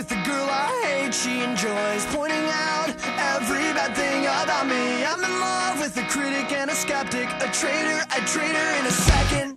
with the girl I hate. She enjoys pointing out every bad thing about me. I'm in love with a critic and a skeptic, a traitor, I'd trade her in a second.